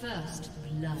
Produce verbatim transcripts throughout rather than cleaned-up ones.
First blood.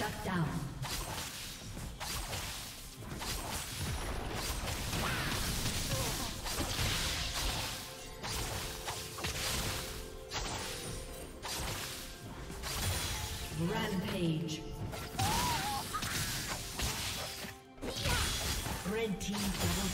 Shut down. Rampage. Red team double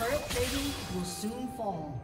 Turret plating will soon fall.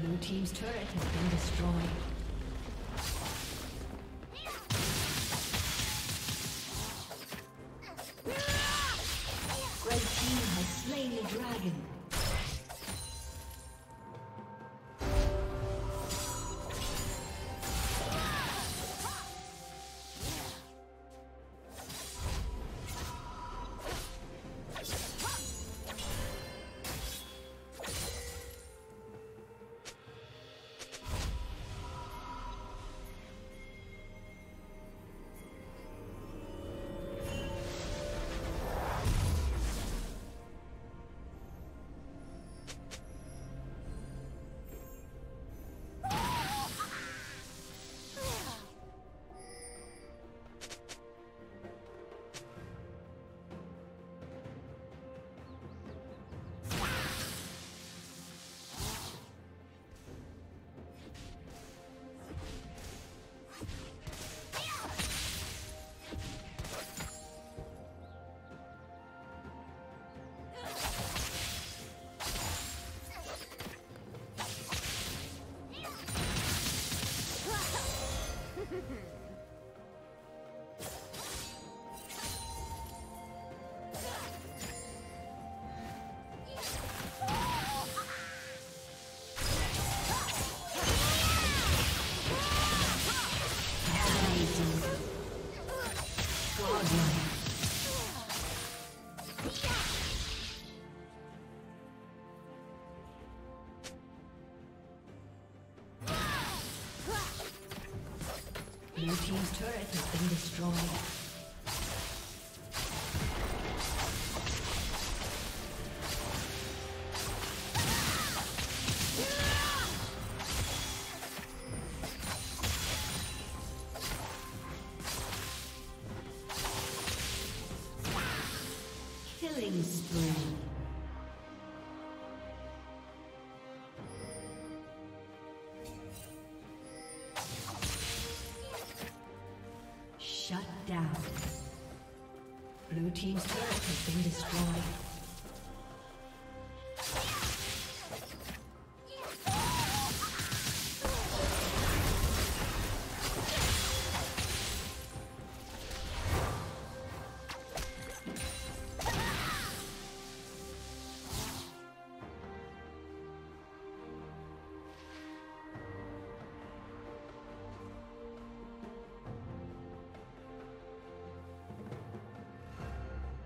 Blue team's turret has been destroyed. Your team's turret has been destroyed. Blue team's turret has been destroyed.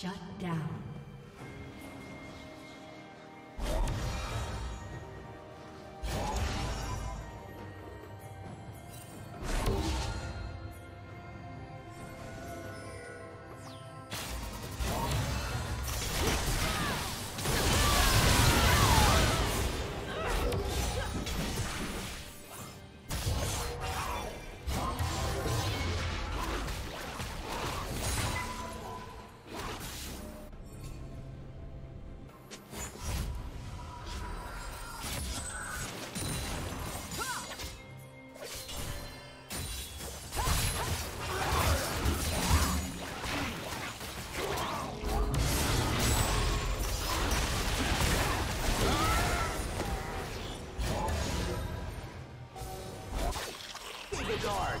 Shut down. Guard.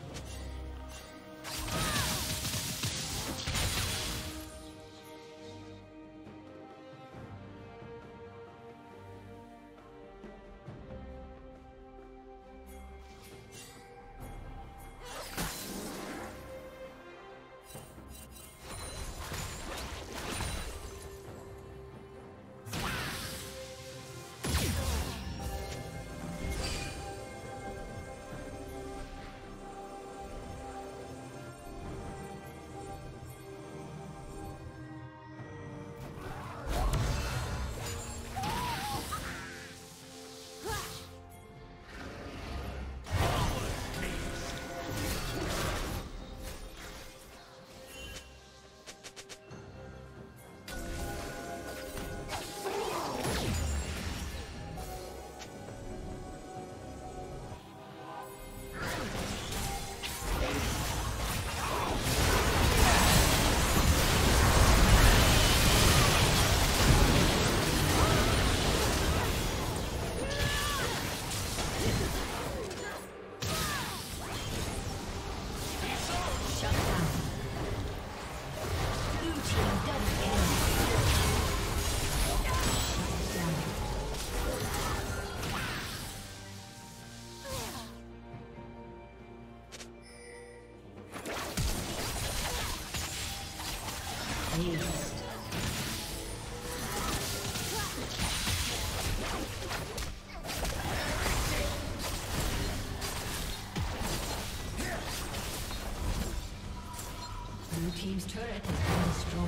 team's turret has been destroyed.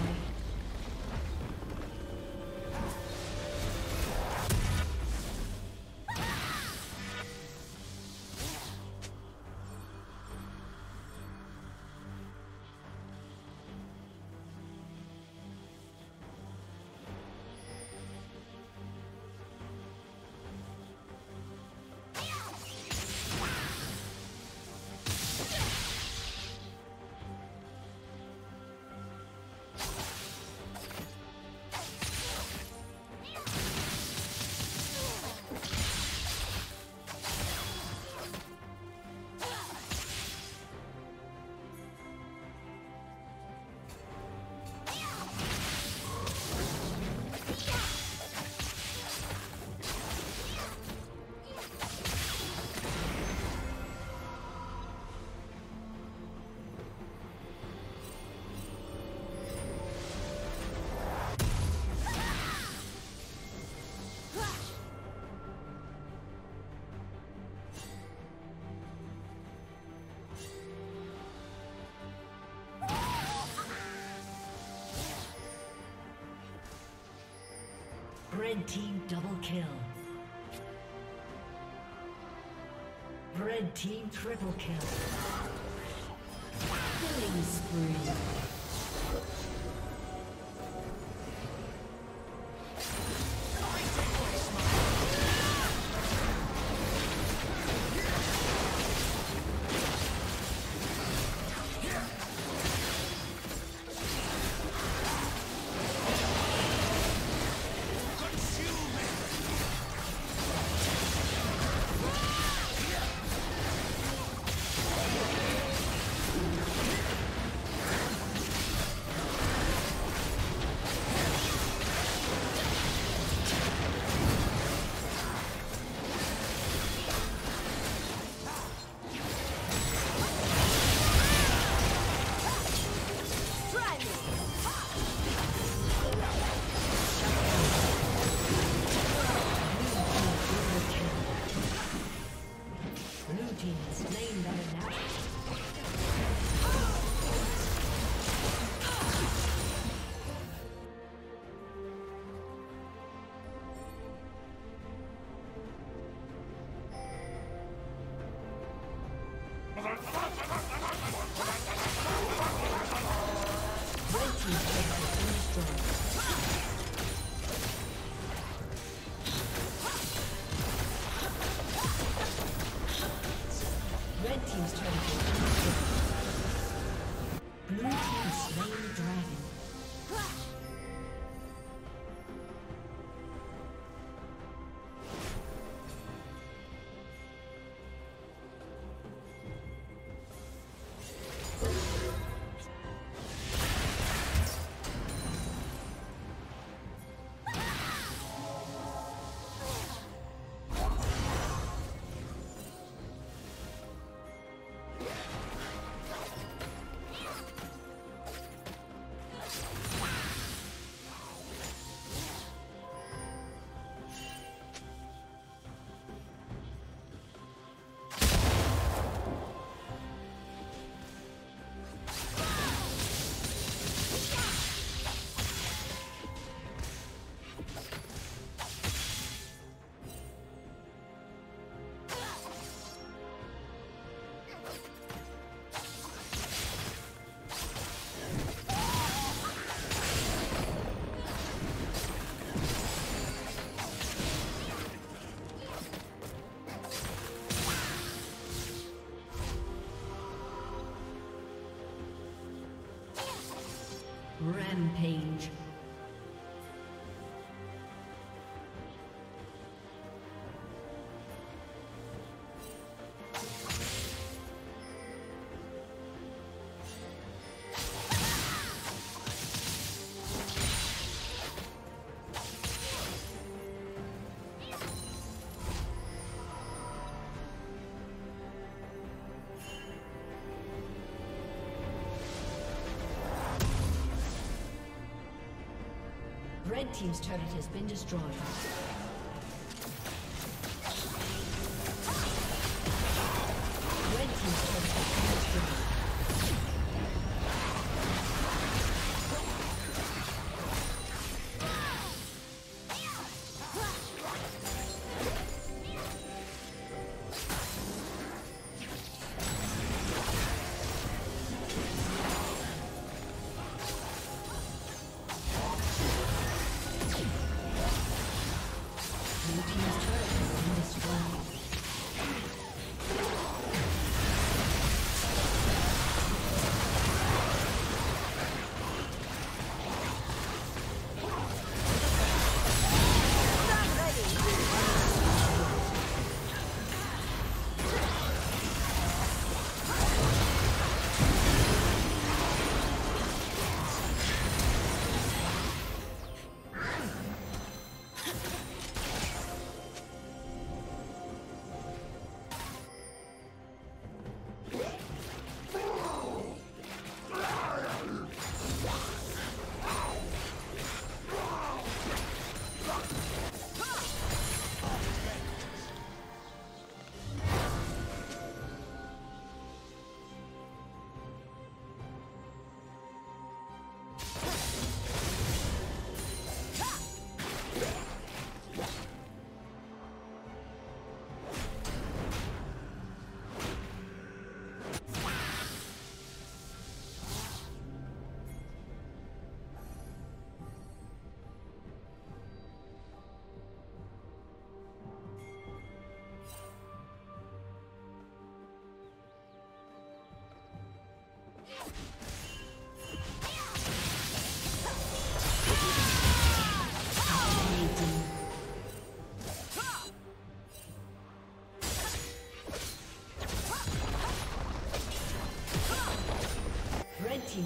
Red team double kill. Red team triple kill. Killing spree. Rampage. Red team's turret has been destroyed. Red team's turret has been destroyed. Team's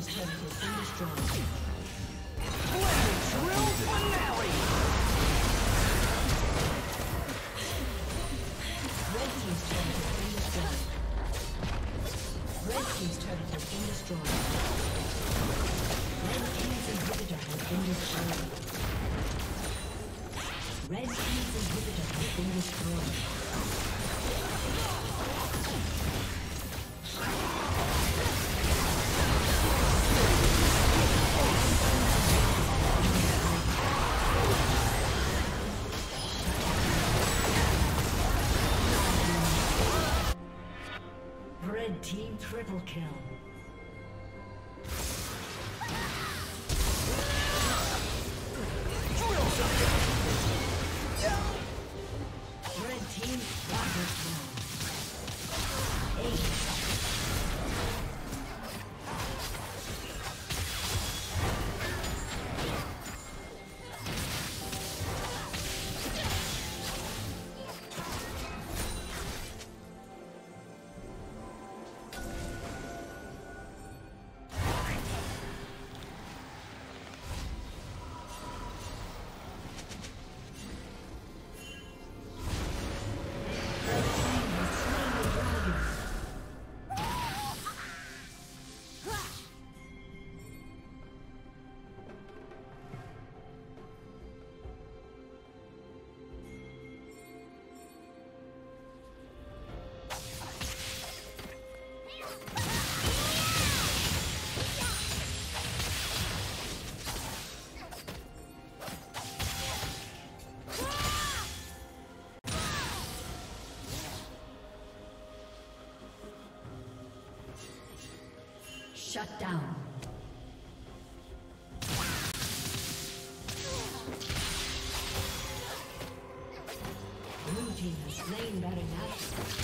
turret has been destroyed. Blade drill finale! Red team's turret has been destroyed. Red team's turret has been destroyed. Red team's inhibitor has been destroyed. Red team's inhibitor has been destroyed. Team triple kill. Red team quadra kill. Eight. Shut down. Blue team has slain Baron Nashor.